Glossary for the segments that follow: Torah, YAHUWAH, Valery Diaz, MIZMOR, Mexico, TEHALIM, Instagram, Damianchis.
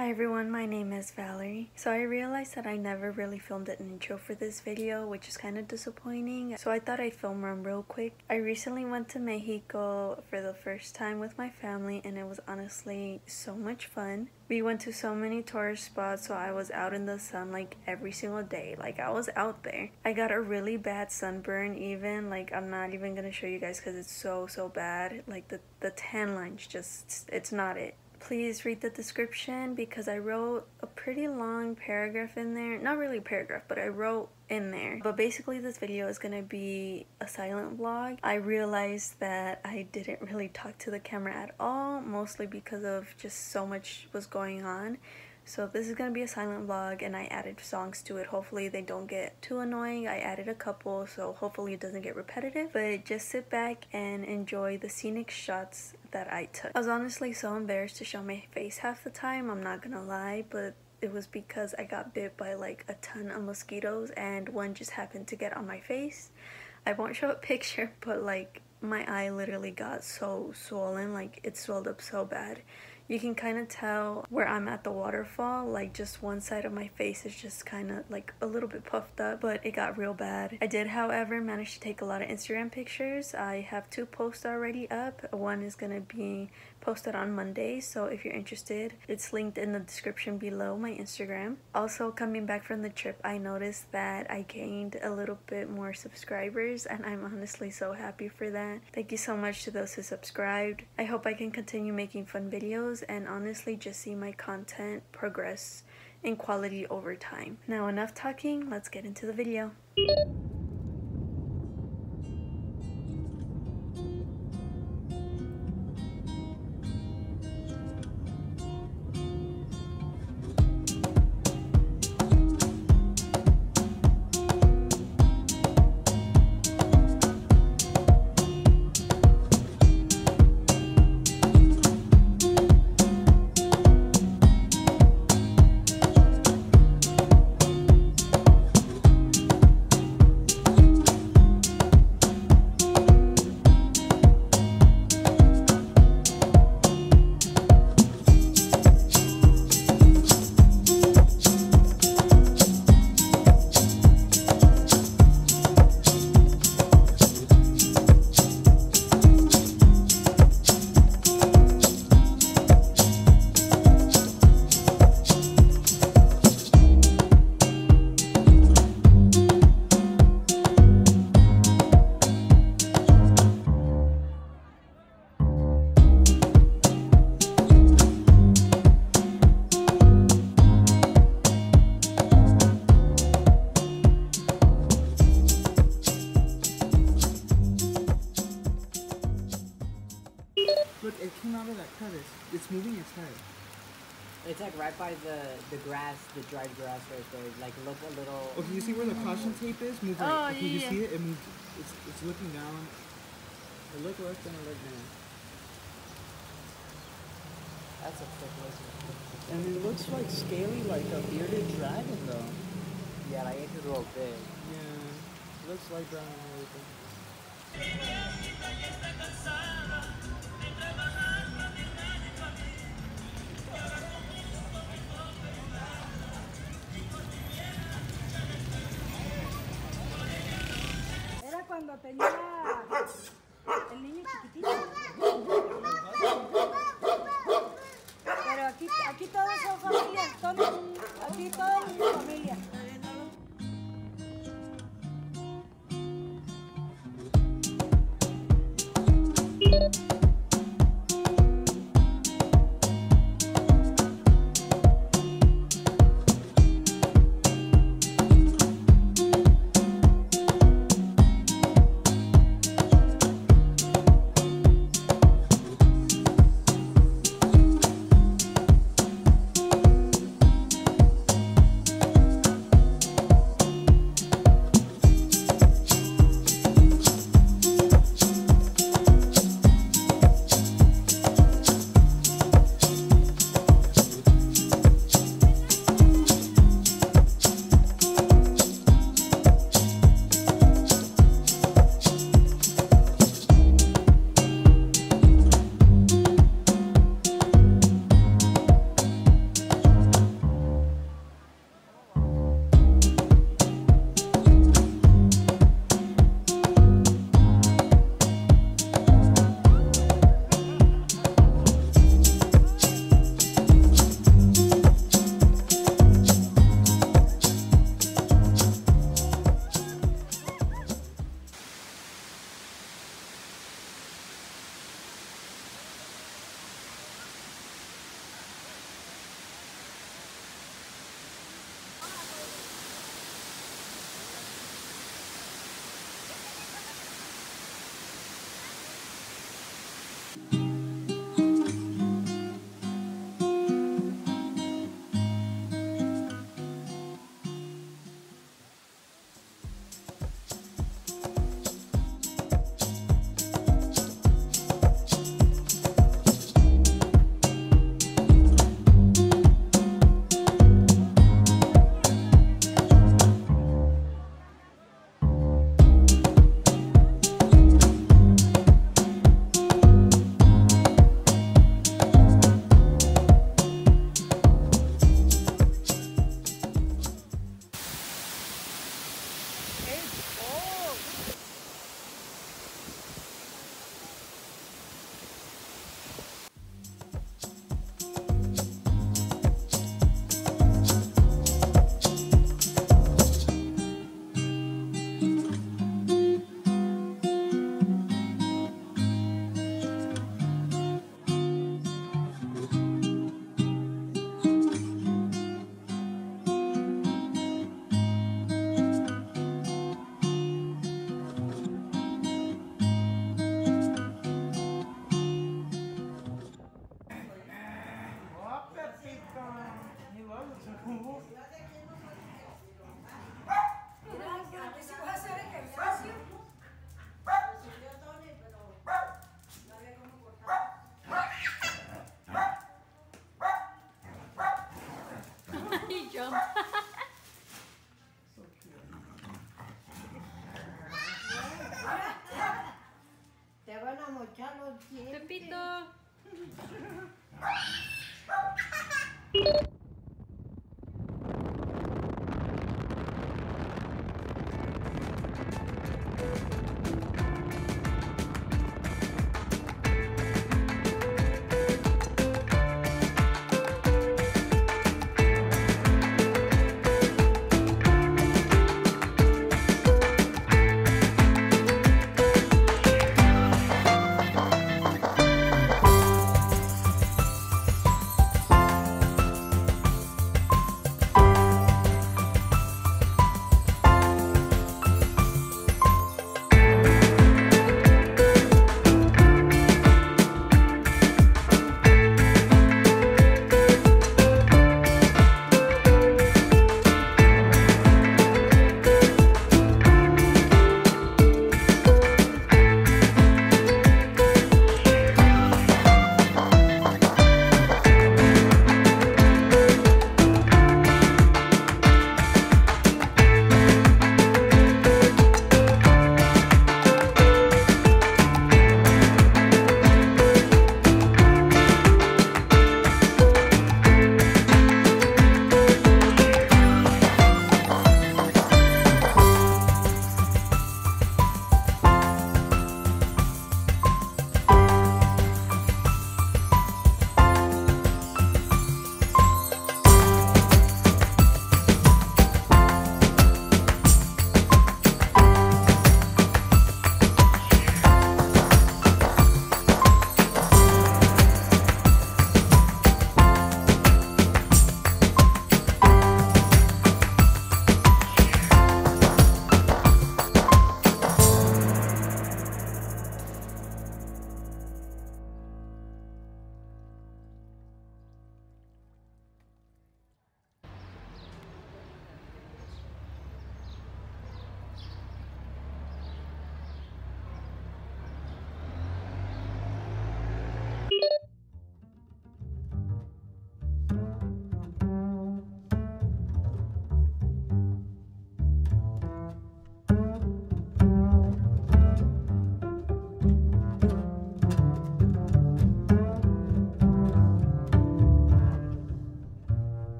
Hi everyone, my name is Valerie. So I realized that I never really filmed an intro for this video, which is kind of disappointing, so I thought I'd film one real quick. I recently went to Mexico for the first time with my family and it was honestly so much fun. We went to so many tourist spots, so I was out in the sun like every single day. Like I was out there. I got a really bad sunburn even. Like I'm not even gonna show you guys because it's so bad. Like the tan line's just, it's not it. Please read the description because I wrote a pretty long paragraph in there. Not really a paragraph, but I wrote in there. But basically this video is gonna be a silent vlog. I realized that I didn't really talk to the camera at all, mostly because of just so much was going on. So this is gonna be a silent vlog and I added songs to it. Hopefully they don't get too annoying. I added a couple, so hopefully it doesn't get repetitive. But just sit back and enjoy the scenic shots that I took. I was honestly so embarrassed to show my face half the time, I'm not gonna lie, but it was because I got bit by like a ton of mosquitoes and one just happened to get on my face. I won't show a picture, but like my eye literally got so swollen, like it swelled up so bad. You can kind of tell where I'm at the waterfall, like just one side of my face is just kind of like a little bit puffed up, but it got real bad. I did, however, manage to take a lot of Instagram pictures. I have 2 posts already up. One is going to be posted on Monday, so if you're interested, it's linked in the description below my Instagram. Also, coming back from the trip, I noticed that I gained a little bit more subscribers, and I'm honestly so happy for that. Thank you so much to those who subscribed. I hope I can continue making fun videos and honestly just see my content progress in quality over time. Now enough talking, let's get into the video. It came out of that crevice. It's moving its head. It's like right by the grass, the dried grass right there. Like look a little. Okay, you see where the caution tape is? Move right. Oh, okay, yeah, you see it? It moved. It's looking down. It looked left and it looked down. That's a thick lizard. And it looks like scaly, like a bearded dragon though. Yeah, like it's a little big. Yeah, it looks like brown and everything. Era cuando tenía el niño chiquitito. Pero aquí todos son familia, aquí todos son familia. gum. So cute. Te van a mochar los dientes. Pepito.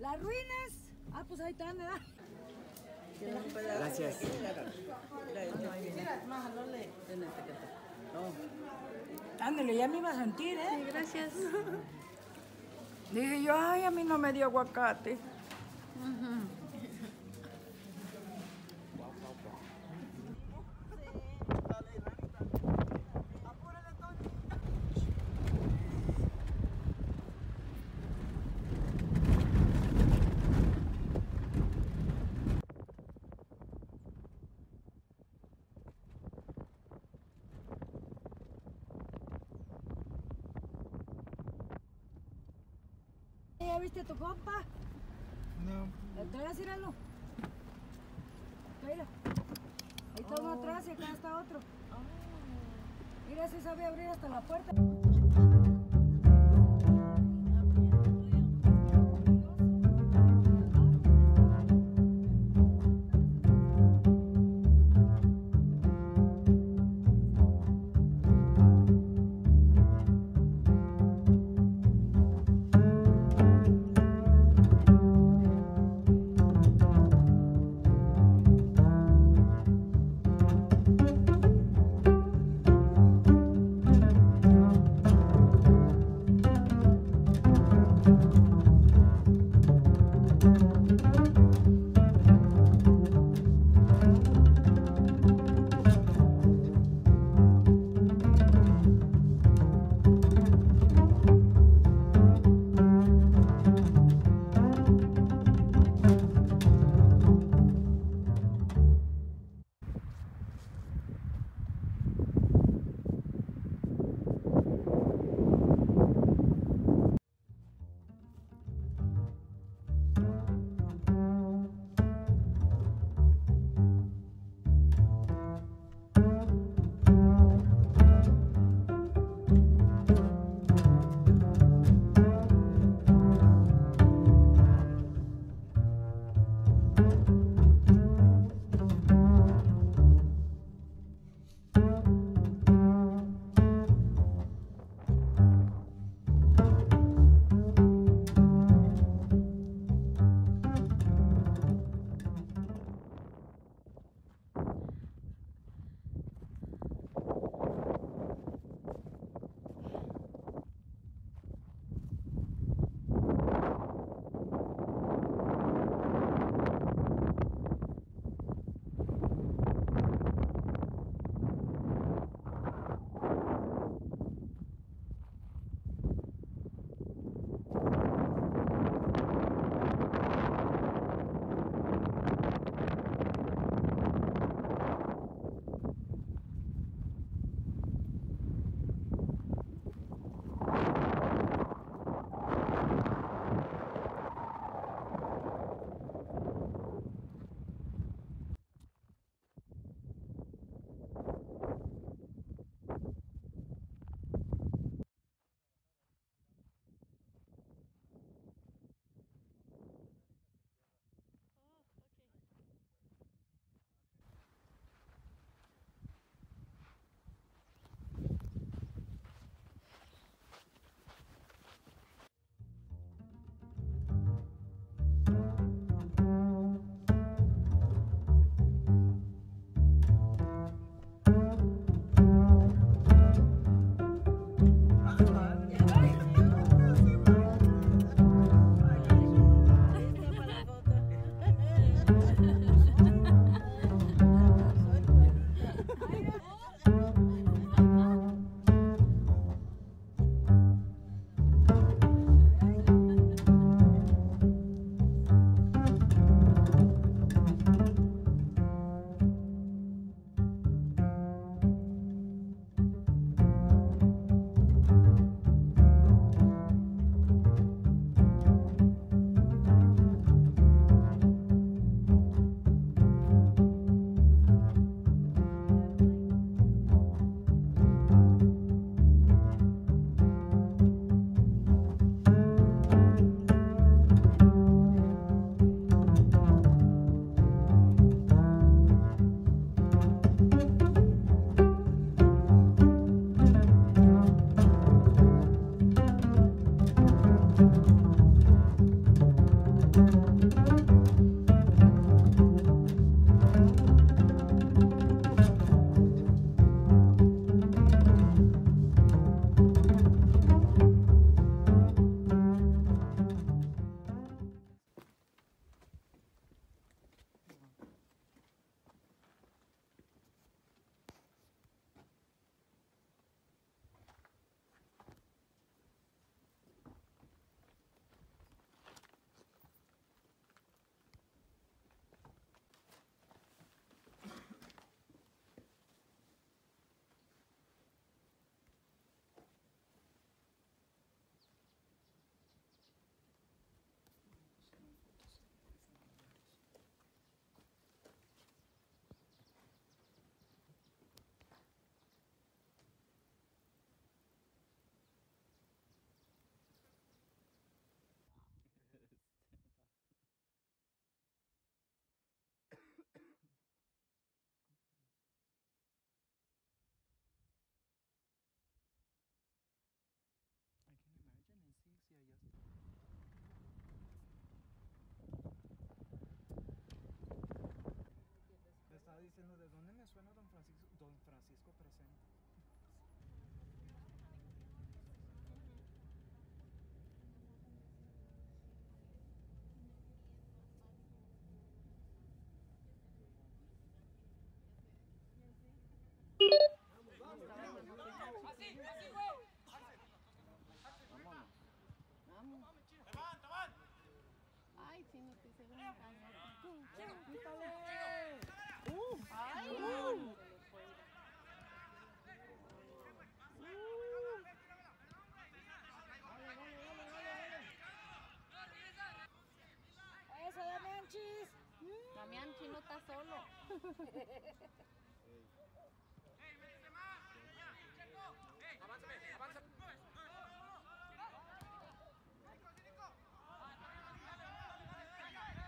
Las ruinas. Ah, pues ahí están, ¿verdad? Gracias. Ándale, ya me iba a sentir, ¿eh? Sí, gracias. Dije yo, ay, a mí no me dio aguacate. ¿Ya viste a tu compa? No. ¿Trae a Ciralo? Mira. Ahí está uno atrás y acá está otro. Mira, se sabe abrir hasta la puerta. Eso, Damianchis. Damianchis no está solo. ¡Ey, métete más! ¡Ey, avánzame, avánzame! Ay, a ver, mira, tómala. Ay, ay, ay.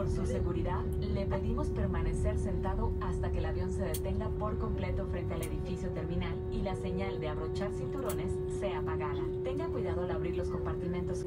Por su seguridad, le pedimos permanecer sentado hasta que el avión se detenga por completo frente al edificio terminal y la señal de abrochar cinturones sea apagada. Tenga cuidado al abrir los compartimentos.